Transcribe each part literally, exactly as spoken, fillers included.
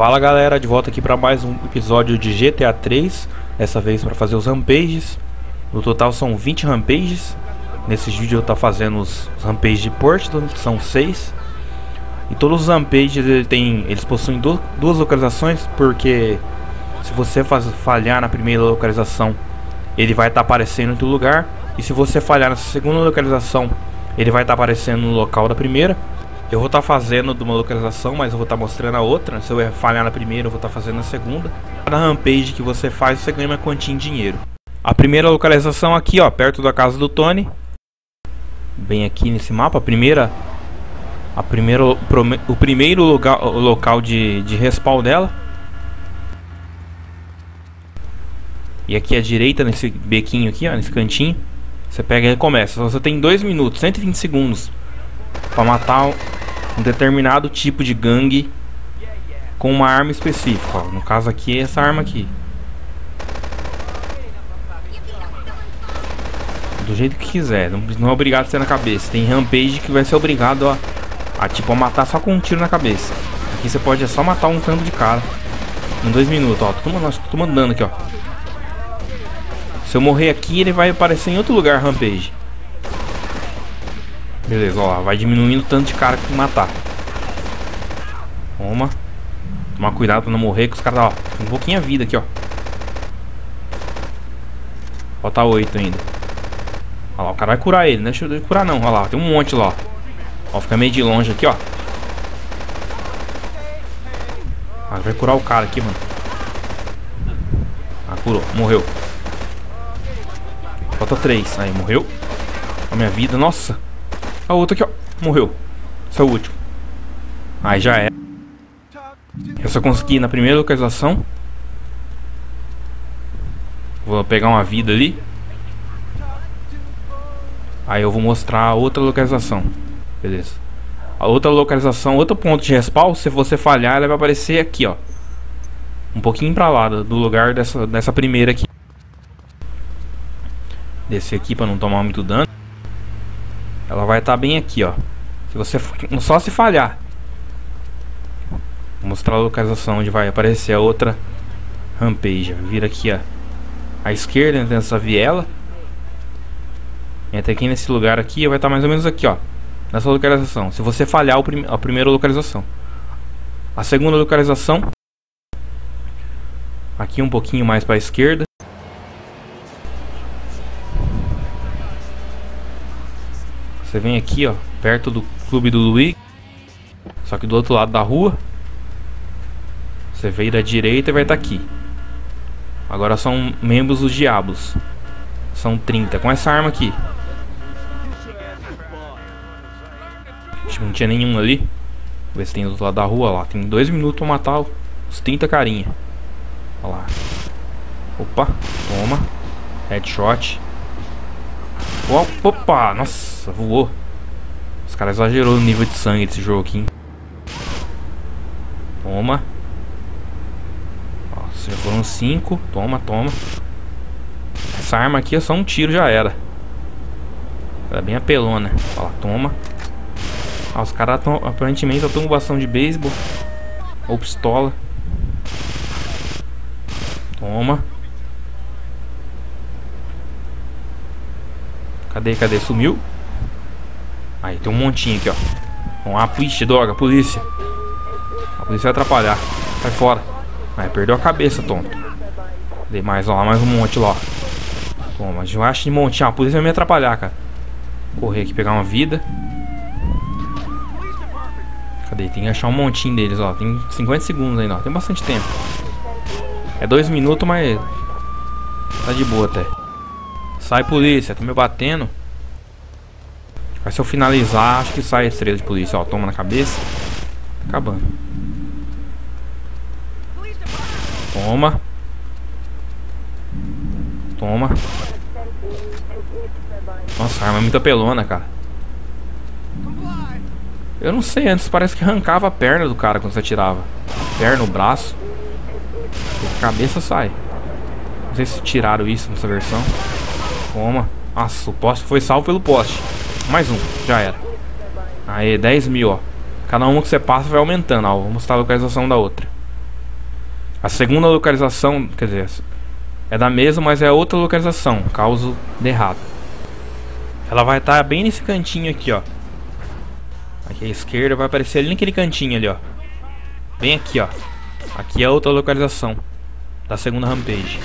Fala galera, de volta aqui para mais um episódio de G T A três. Dessa vez para fazer os Rampages. No total são vinte Rampages. Nesses vídeos eu tô fazendo os Rampages de Portland, que são seis. E todos os Rampages ele tem, eles possuem do, duas localizações, porque se você faz, falhar na primeira localização, ele vai estar tá aparecendo em outro lugar. E se você falhar na segunda localização, ele vai estar tá aparecendo no local da primeira. Eu vou estar tá fazendo de uma localização, mas eu vou estar tá mostrando a outra. Se eu falhar na primeira, eu vou estar tá fazendo na segunda. Cada rampage que você faz, você ganha uma quantia em dinheiro. A primeira localização aqui, ó, perto da casa do Tony. Bem aqui nesse mapa, a primeira, a primeira, o primeiro lugar, o local de, de respawn dela. E aqui à direita, nesse bequinho aqui, ó, nesse cantinho, você pega e começa. Você tem dois minutos, cento e vinte segundos para matar um determinado tipo de gangue com uma arma específica, ó. No caso aqui é essa arma aqui. Do jeito que quiser, não, não é obrigado a ser na cabeça. Tem rampage que vai ser obrigado a, a tipo a matar só com um tiro na cabeça. Aqui você pode é só matar um tanto de cara em dois minutos, ó. Tô, nossa, tô mandando aqui, ó. Se eu morrer aqui, ele vai aparecer em outro lugar, rampage. Beleza, ó, vai diminuindo o tanto de cara que matar. Toma. Tomar cuidado pra não morrer, que os caras, ó, tem um pouquinho a vida aqui, ó. Ó, tá oito ainda. Ó lá, o cara vai curar ele, né? Deixa eu curar não, ó lá, tem um monte lá, ó. Ó, fica meio de longe aqui, ó. Ah, vai curar o cara aqui, mano. Ah, curou, morreu. Falta três, aí, morreu. Ó, minha vida, nossa. A outra aqui, ó, morreu. Esse é o último. Aí já é. Eu só consegui na primeira localização. Vou pegar uma vida ali. Aí eu vou mostrar a outra localização. Beleza. A outra localização, outro ponto de respawn, se você falhar, ela vai aparecer aqui, ó. Um pouquinho pra lá do lugar dessa, dessa primeira aqui. Descer aqui pra não tomar muito dano. Ela vai estar tá bem aqui, ó. Se você só se falhar. Vou mostrar a localização onde vai aparecer a outra rampage. Vira aqui, ó. À esquerda, entra nessa viela. Entra aqui nesse lugar aqui. Vai estar tá mais ou menos aqui, ó. Nessa localização. Se você falhar o prim a primeira localização. A segunda localização. Aqui um pouquinho mais para a esquerda. Você vem aqui, ó, perto do clube do Luigi. Só que do outro lado da rua. Você veio da direita e vai estar tá aqui. Agora são membros dos diabos. São trinta, com essa arma aqui. Não tinha nenhum ali. Vou ver se tem do outro lado da rua, lá. Tem dois minutos pra matar os trinta carinha. Olha lá. Opa, toma. Headshot. Opa, nossa, voou. Os caras exagerou o nível de sangue desse jogo aqui, hein? Toma. Nossa, já foram cinco. Toma, toma. Essa arma aqui é só um tiro, já era. Ela é bem apelona. Olha lá, toma. Ah, os caras aparentemente só tomam bastão de beisebol ou pistola. Toma. Cadê, cadê? Sumiu. Aí, tem um montinho aqui, ó. Vamos lá, piche, droga, polícia. A polícia vai atrapalhar. Sai fora. Aí, perdeu a cabeça, tonto. Cadê mais, ó, lá, mais um monte lá, ó. Toma, eu acho de montinho. A polícia vai me atrapalhar, cara. Correr aqui, pegar uma vida. Cadê? Tem que achar um montinho deles, ó. Tem cinquenta segundos ainda, ó. Tem bastante tempo. É dois minutos, mas... tá de boa até. Sai, polícia, tá me batendo. Mas se eu finalizar, acho que sai a estrela de polícia. Ó, toma na cabeça. Tá acabando. Toma. Toma. Nossa, a arma é muito apelona, cara. Eu não sei, antes parece que arrancava a perna do cara quando você atirava. A perna, o braço. A cabeça sai. Não sei se tiraram isso nessa versão. Toma. Nossa, o poste foi salvo pelo poste. Mais um, já era. Aê, dez mil, ó. Cada uma que você passa vai aumentando, ó. Vou mostrar a localização da outra. A segunda localização, quer dizer, é da mesma, mas é outra localização, caso dê errado. Ela vai estar bem nesse cantinho aqui, ó. Aqui à esquerda vai aparecer ali naquele cantinho ali, ó. Bem aqui, ó. Aqui é outra localização da segunda Rampage.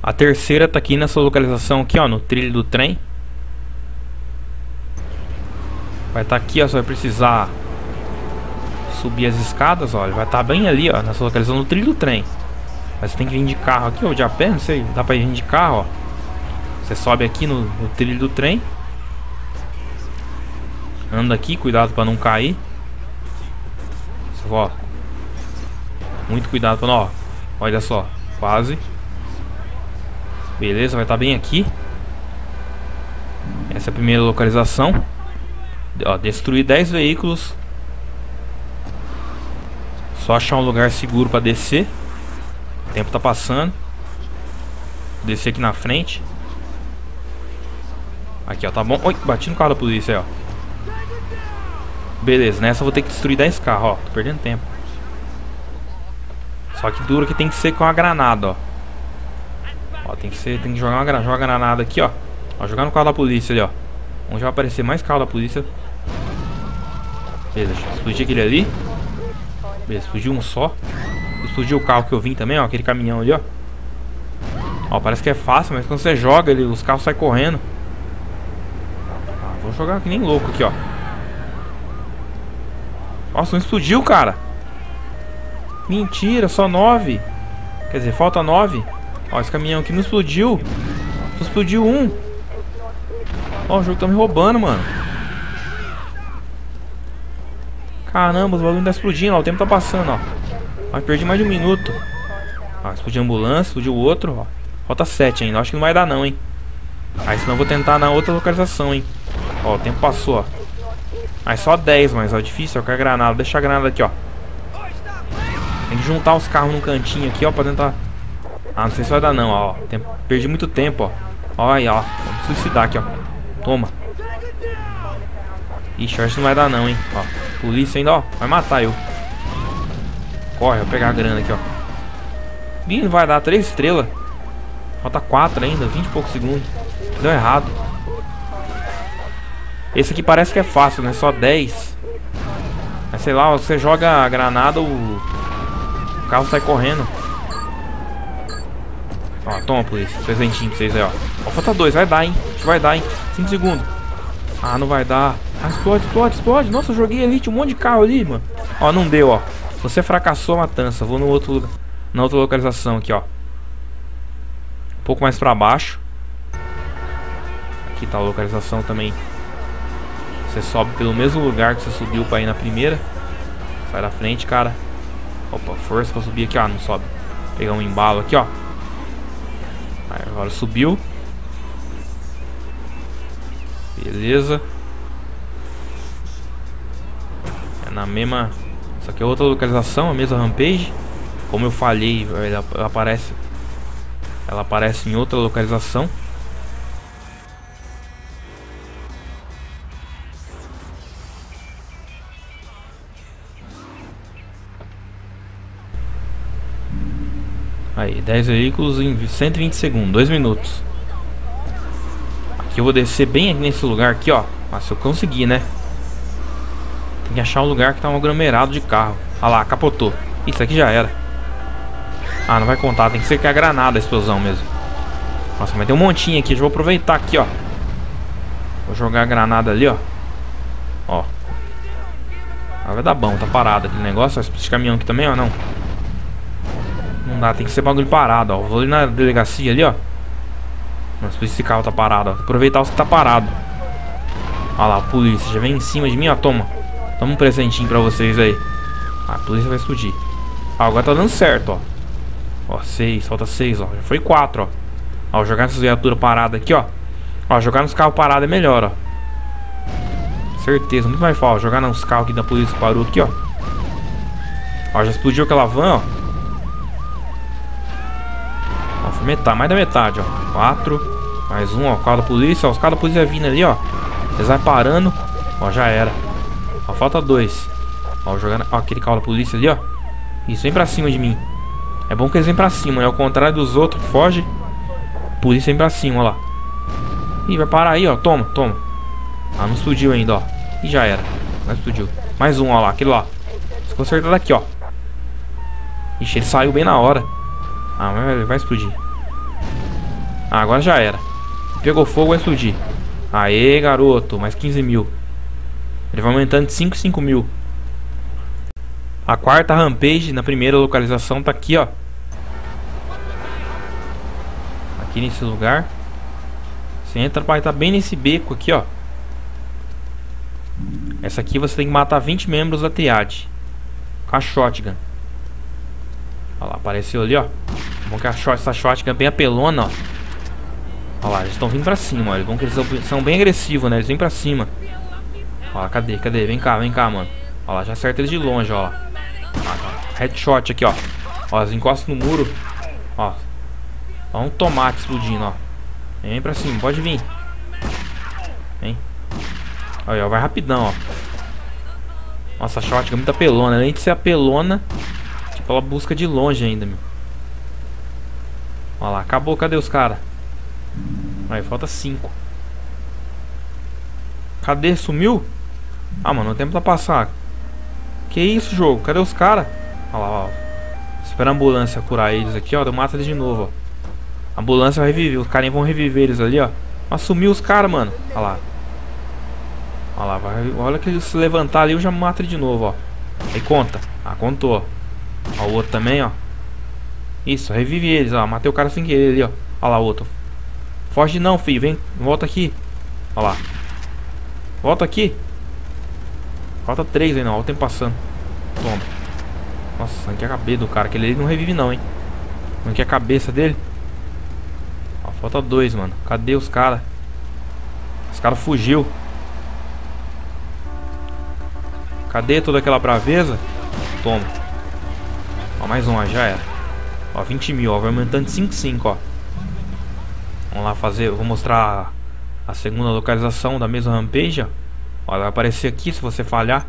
A terceira tá aqui nessa localização aqui, ó, no trilho do trem. Vai estar aqui, ó, você vai precisar subir as escadas, olha, vai estar bem ali, ó, nessa localização do trilho do trem. Mas você tem que vir de carro aqui, ou de a pé, não sei, dá pra vir de carro, ó. Você sobe aqui no, no trilho do trem. Anda aqui, cuidado pra não cair. Você, ó, muito cuidado pra não, ó, olha só, quase. Beleza, vai estar bem aqui. Essa é a primeira localização. Ó, destruir dez veículos. Só achar um lugar seguro para descer. O tempo tá passando. Vou descer aqui na frente. Aqui, ó, tá bom. Oi, bati no carro da polícia aí, ó. Beleza, nessa eu vou ter que destruir dez carros, ó. Tô perdendo tempo. Só que dura que tem que ser com a granada, ó. Ó, tem que ser, tem que jogar uma granada, joga uma granada aqui, ó. Ó, jogar no carro da polícia ali, ó. Onde vai aparecer mais carro da polícia. Beleza, explodir aquele ali. Beleza, explodiu um só. Explodiu o carro que eu vim também, ó. Aquele caminhão ali, ó. Ó, parece que é fácil, mas quando você joga ele, os carros saem correndo. Ah, vou jogar que nem louco aqui, ó. Nossa, não explodiu, cara. Mentira, só nove. Quer dizer, falta nove. Ó, esse caminhão aqui não explodiu. Só explodiu um. Ó, o jogo tá me roubando, mano. Caramba, os bagulho tá explodindo, ó. O tempo tá passando, ó. Mas perdi mais de um minuto. Ó, explodiu a ambulância, explodiu o outro, ó. Falta sete ainda, acho que não vai dar não, hein. Aí senão eu vou tentar na outra localização, hein. Ó, o tempo passou, ó. Aí só dez, mas ó, difícil, ó, com a granada. Deixa a granada aqui, ó. Tem que juntar os carros num cantinho aqui, ó, pra tentar... Ah, não sei se vai dar não, ó. Tempo... Perdi muito tempo, ó. Olha aí, ó. Vamos suicidar aqui, ó. Toma. Ixi, acho que não vai dar não, hein. Ó. Polícia ainda, ó, vai matar eu. Corre, vou pegar a grana aqui, ó. Ih, vai dar três estrelas. Falta quatro ainda, vinte e poucos segundos. Deu errado. Esse aqui parece que é fácil, né? Só dez. Mas sei lá, você joga a granada, o, o carro sai correndo. Ó, toma, polícia. Presentinho pra vocês aí, ó. Ó, falta dois, vai dar, hein? Acho que vai dar, hein? cinco segundos. Ah, não vai dar. Ah, explode, explode, explode. Nossa, eu joguei ali, tinha um monte de carro ali, mano. Ó, não deu, ó. Você fracassou a matança. Vou no outro lugar, na outra localização aqui, ó. Um pouco mais pra baixo. Aqui tá a localização também. Você sobe pelo mesmo lugar que você subiu pra ir na primeira. Sai da frente, cara. Opa, força pra subir aqui, ó. Não sobe. Pegar um embalo aqui, ó. Aí, agora subiu. Beleza. É na mesma. Só que é outra localização, a mesma Rampage. Como eu falei, ela aparece. Ela aparece em outra localização. Aí, dez veículos em cento e vinte segundos, dois minutos. Eu vou descer bem aqui nesse lugar aqui, ó. Mas se eu conseguir, né? Tem que achar um lugar que tá um aglomerado de carro. Olha lá, capotou. Isso aqui já era. Ah, não vai contar. Tem que ser que a granada, a explosão mesmo. Nossa, mas tem um montinho aqui. Eu vou aproveitar aqui, ó. Vou jogar a granada ali, ó. Ó. Ah, vai dar bom. Tá parado aquele negócio. Esse caminhão aqui também, ó. Não. Não dá. Tem que ser bagulho parado, ó. Vou ali na delegacia ali, ó. Nossa, esse carro tá parado, ó. Aproveitar os que tá parado. Olha lá, a polícia já vem em cima de mim, ó. Toma. Toma um presentinho pra vocês aí. Ah, a polícia vai explodir. Ah, agora tá dando certo, ó. Ó, seis, falta seis, ó. Já foi quatro, ó. Ó, jogar nessas viaturas paradas aqui, ó. Ó, jogar nos carros parados é melhor, ó. Certeza, muito mais fácil. Jogar nos carros aqui da polícia que parou aqui, ó. Ó, já explodiu aquela van, ó. Metade, mais da metade, ó. Quatro. Mais um, ó. O carro da polícia, ó. Os carros da polícia vindo ali, ó. Eles vai parando. Ó, já era. Ó, falta dois. Ó, jogando. Ó, aquele carro da polícia ali, ó. Isso, vem pra cima de mim. É bom que eles vêm pra cima, né? Ao contrário dos outros que fogem. Por isso vem pra cima, ó lá. Ih, vai parar aí, ó. Toma, toma. Ah, não explodiu ainda, ó. Ih, já era. Não explodiu. Mais um, ó lá. Aquele lá. Desconcertado aqui, ó. Ixi, ele saiu bem na hora. Ah, mas vai explodir. Ah, agora já era. Pegou fogo, vai explodir. Aê, garoto. Mais quinze mil. Ele vai aumentando de cinco em cinco mil. A quarta rampage na primeira localização tá aqui, ó. Aqui nesse lugar. Você entra, vai estar bem nesse beco aqui, ó. Essa aqui você tem que matar vinte membros da triade com a shotgun. Olha lá, apareceu ali, ó. Bom que a shot, essa shotgun é bem apelona, ó. Olha lá, eles estão vindo pra cima, ó. Eles vão que eles são bem agressivos, né? Eles vêm pra cima. Olha lá, cadê, cadê? Vem cá, vem cá, mano. Olha lá, já acerta eles de longe, ó. Headshot aqui, ó. Ó, eles encostam no muro. Ó. Ó um tomate explodindo, ó. Vem pra cima, pode vir. Vem. Olha, ó, vai rapidão, ó. Nossa, a shotgun é muito apelona. Além de ser apelona, tipo, ela busca de longe ainda, meu. Olha lá, acabou, cadê os caras? Aí, falta cinco. Cadê? Sumiu? Ah, mano, o tempo tá passar. Que isso, jogo? Cadê os caras? Olha lá, ó. Espera a ambulância curar eles aqui, ó. Mata eles de novo, ó. A ambulância vai reviver. Os caras vão reviver eles ali, ó. Mas sumiu os caras, mano. Olha lá. Olha lá, vai. Olha que eles se levantar ali, eu já mato ele de novo, ó. Aí conta. Ah, contou, ó. Ó, o outro também, ó. Isso, revive eles, ó. Matei o cara sem querer ali, ó. Olha lá o outro. Foge não, filho. Vem, volta aqui. Olha lá. Volta aqui. Falta três ainda, ó. O tempo passando. Toma. Nossa, sanquei a cabeça do cara. Aquele ali não revive não, hein. Sanquei a cabeça dele. Ó, falta dois, mano. Cadê os caras? Os caras fugiu. Cadê toda aquela braveza? Toma. Ó, mais uma, já era. Ó, vinte mil, ó. Vai aumentando de cinco em cinco, ó. Vamos lá fazer. Eu vou mostrar a segunda localização da mesma rampage, ó. Olha, vai aparecer aqui se você falhar.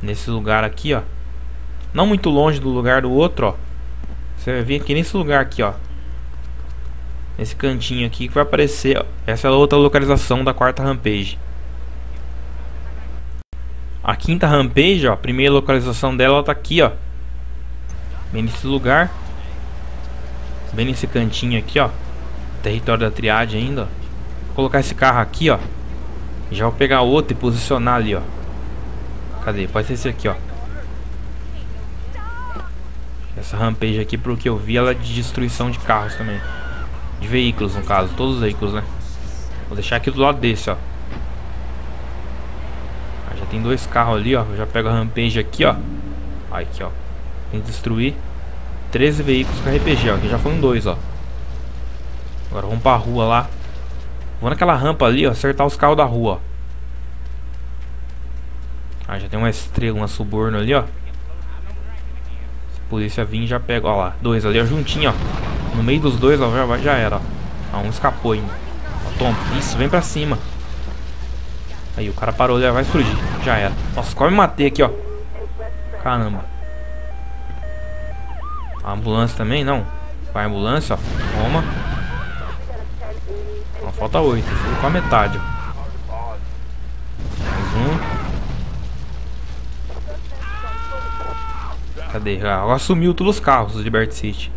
Nesse lugar aqui, ó. Não muito longe do lugar do outro, ó. Você vai vir aqui nesse lugar aqui, ó. Nesse cantinho aqui que vai aparecer, ó. Essa é a outra localização da quarta rampage. A quinta rampage, ó. A primeira localização dela, ela tá aqui, ó. Bem nesse lugar. Bem nesse cantinho aqui, ó. Território da triade ainda, ó. Vou colocar esse carro aqui, ó. Já vou pegar outro e posicionar ali, ó. Cadê? Pode ser esse aqui, ó. Essa rampage aqui, pro que eu vi, ela é de destruição de carros também. De veículos, no caso. Todos os veículos, né? Vou deixar aqui do lado desse, ó. Ah, já tem dois carros ali, ó. Eu já pego a rampage aqui, ó. Ah, aqui, ó. Tem que destruir treze veículos com R P G, ó. Aqui já foram dois, ó. Agora vamos pra rua lá. Vou naquela rampa ali, ó, acertar os carros da rua, ó. Ah, já tem uma estrela, uma suborno ali, ó. Se a polícia vir, já pega, ó lá, dois ali, ó, juntinho, ó. No meio dos dois, ó, já, já era, ó. Ah, um escapou ainda. Ó, toma, isso, vem pra cima. Aí, o cara parou ali, vai explodir, já era. Nossa, quase me matei aqui, ó. Caramba. A ambulância também, não. Vai a ambulância, ó, toma. Falta oito, com a metade, ó. Mais um. Cadê? Ah, agora sumiu todos os carros do Liberty City.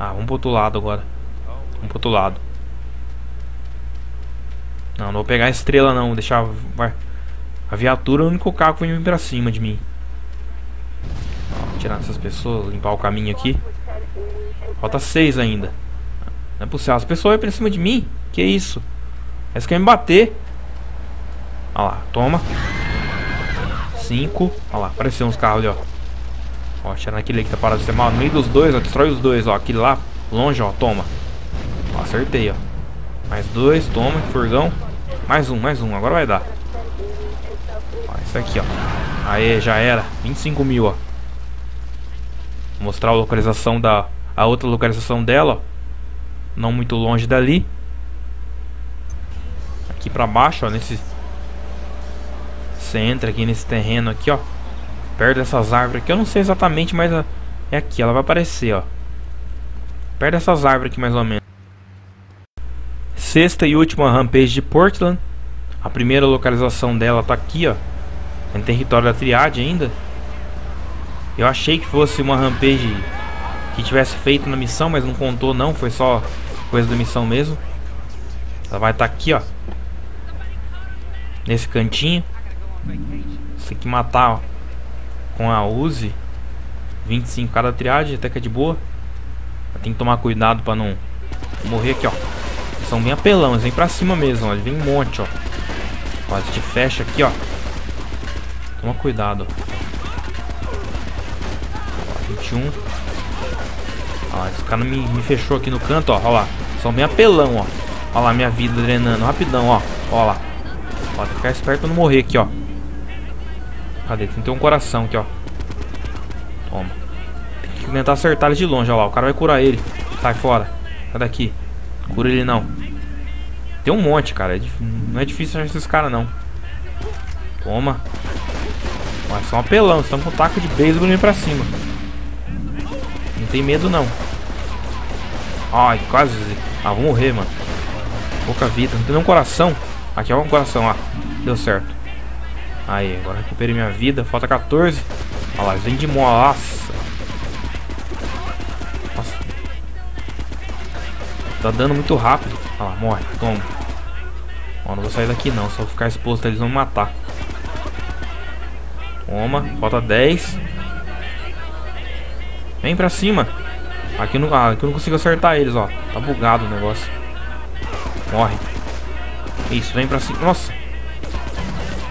Ah, vamos pro outro lado agora. Vamos pro outro lado. Não, não vou pegar a estrela não, vou deixar. Vai. A viatura é o único carro que vai vir pra cima de mim. Ó, vou tirar essas pessoas, limpar o caminho aqui. Falta seis ainda. Não é possível, as pessoas vêm pra cima de mim. Que isso? Elas querem me bater. Olha lá, toma. Cinco. Olha lá, apareceu uns carros ali, ó. Ó, tirando aquele ali que tá parado de ser mal. No meio dos dois, ó, destrói os dois, ó. Aquele lá, longe, ó, toma. Ó, acertei, ó. Mais dois, toma, furgão. Mais um, mais um, agora vai dar. Ó, esse aqui, ó. Aê, já era, vinte e cinco mil, ó. Vou mostrar a localização da... A outra localização dela, ó. Não muito longe dali. Aqui pra baixo, ó. Nesse... Você entra aqui nesse terreno aqui, ó. perto dessas árvores aqui. Eu não sei exatamente, mas é aqui. Ela vai aparecer, ó. Perto dessas árvores aqui, mais ou menos. Sexta e última Rampage de Portland. A primeira localização dela tá aqui, ó. É no território da Triade ainda. Eu achei que fosse uma Rampage que tivesse feito na missão, mas não contou não. Foi só coisa da missão mesmo. Ela vai estar tá aqui, ó. Nesse cantinho. Você tem que matar, ó, com a Uzi. vinte e cinco cada triagem, até que é de boa. Tem que tomar cuidado pra não morrer aqui, ó. Eles são bem apelão, eles vêm pra cima mesmo, ó. Eles vêm um monte, ó. Ó, eles te fecham aqui, ó. Toma cuidado, ó. vinte e um. Ó, esse cara me, me fechou aqui no canto, ó. Ó lá. São bem apelão, ó. Ó lá, minha vida drenando. Rapidão, ó. Ó lá. Ó, tem que ficar esperto pra não morrer aqui, ó. Cadê? Tem que ter um coração aqui, ó. Toma. Tem que tentar acertar ele de longe, ó lá. O cara vai curar ele. Sai fora. Sai daqui. Cura ele não. Tem um monte, cara. Não é difícil achar esses caras, não. Toma. Ó, é só um apelão. Estão com um taco de beisebol indo pra cima. Não tem medo, não. Ai, quase. Ah, vou morrer, mano. Pouca vida. Não tem nenhum coração. Aqui, ó, um coração, ó. Deu certo. Aí, agora recuperei minha vida. Falta quatorze. Olha lá, vem de mola. Nossa. Tá dando muito rápido. Olha lá, morre. Toma. Ó, não vou sair daqui não. Só ficar exposto, eles vão me matar. Toma. Falta dez. Vem pra cima. Aqui eu não, ah, aqui eu não consigo acertar eles, ó. Tá bugado o negócio. Morre. Isso, vem pra cima. Nossa.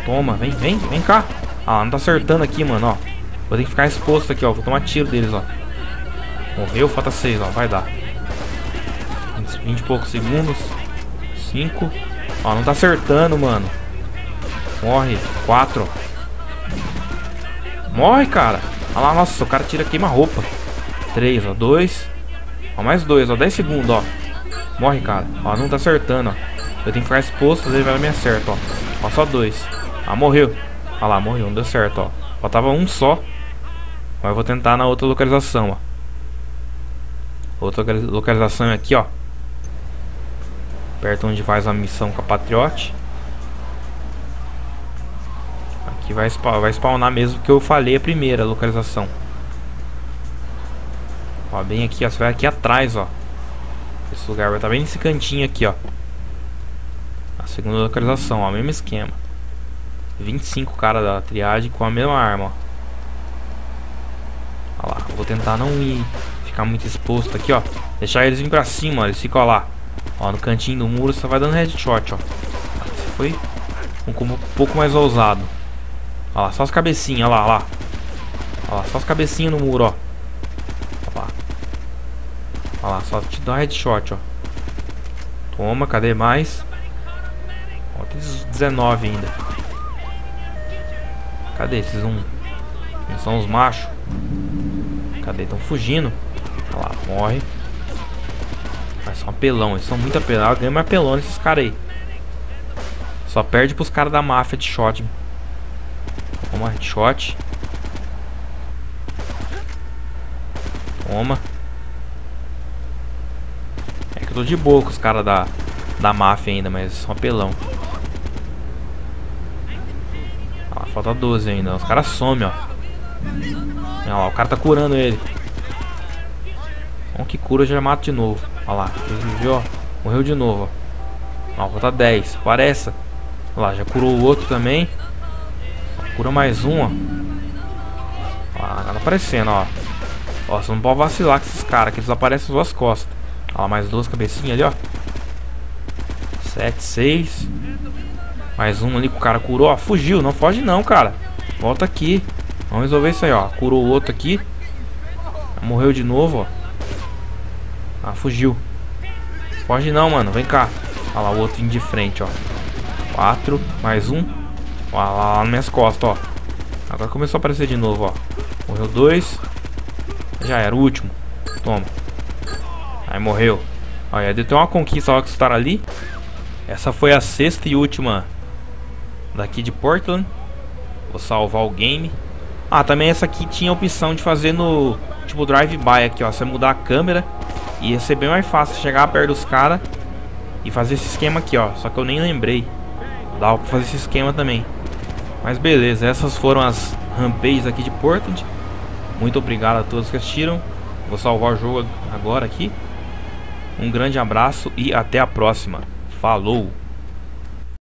Toma, vem, vem, vem cá. Ah, não tá acertando aqui, mano, ó. Vou ter que ficar exposto aqui, ó. Vou tomar tiro deles, ó. Morreu, falta seis, ó. Vai dar. vinte e poucos segundos. cinco. Ó, não tá acertando, mano. Morre. quatro. Morre, cara. Olha lá, nossa, o cara tira, queima a roupa. três, ó. dois. Ó, mais dois, ó. dez segundos, ó. Morre, cara. Ó, não tá acertando, ó. Eu tenho que ficar exposto, ele vai me acertar, ó. Ó, só dois. Ah, morreu. Ah lá, morreu, não deu certo, ó. Faltava um só. Mas eu vou tentar na outra localização, ó. Outra localização é aqui, ó. Perto onde faz a missão com a Patriote. Aqui vai, spa vai spawnar mesmo que eu falei a primeira localização. Ó, bem aqui, ó. Você vai aqui atrás, ó. Esse lugar vai estar bem nesse cantinho aqui, ó. A segunda localização, ó. Mesmo esquema. vinte e cinco cara da triagem com a mesma arma, ó. Olha lá, vou tentar não ir, ficar muito exposto aqui, ó. Deixar eles vir pra cima, ó. Eles ficam, ó lá. Ó, no cantinho do muro você vai dando headshot, ó. Esse foi um combo um pouco mais ousado. Ó lá, só as cabecinhas, ó lá, ó lá. Ó lá, só as cabecinhas no muro, ó. Ó lá. Ó lá, só te dá headshot, ó. Toma, cadê mais? Ó, tem dezenove ainda. Cadê esses um? Eles são os machos. Cadê? Estão fugindo. Olha lá, morre. Mas são apelão, eles são muito apelados. Ganha mais apelão nesses caras aí. Só perde pros caras da máfia de shot. Toma, shot. Toma. É que eu tô de boa com os caras da, da máfia ainda, mas são apelão. Falta doze ainda. Os caras somem, ó. Olha lá, o cara tá curando ele. Bom que cura, eu já mato de novo. Olha lá, viu, ó. Morreu de novo, ó. Ó, falta dez. Aparece. Olha lá, já curou o outro também. Ó, cura mais um, ó. Ó lá, tá aparecendo, ó. Ó, você não pode vacilar com esses caras, que eles aparecem as duas costas. Ó lá, mais duas cabecinhas ali, ó. sete, seis. Mais um ali que o cara curou, ó, fugiu, não foge não, cara. Volta aqui. Vamos resolver isso aí, ó. Curou o outro aqui. Morreu de novo, ó. Ah, fugiu. Foge não, mano, vem cá. Olha lá, o outro indo de frente, ó. Quatro, mais um. Olha lá, lá nas minhas costas, ó. Agora começou a aparecer de novo, ó. Morreu dois. Já era, o último. Toma. Aí morreu. Olha, deu até uma conquista, ó, que estar ali. Essa foi a sexta e última daqui de Portland. Vou salvar o game. Ah, também essa aqui tinha a opção de fazer no tipo drive-by aqui, ó. Você mudar a câmera e ia ser bem mais fácil chegar perto dos caras e fazer esse esquema aqui, ó. Só que eu nem lembrei. Dá pra fazer esse esquema também. Mas beleza, essas foram as rampages aqui de Portland. Muito obrigado a todos que assistiram. Vou salvar o jogo agora aqui. Um grande abraço e até a próxima. Falou!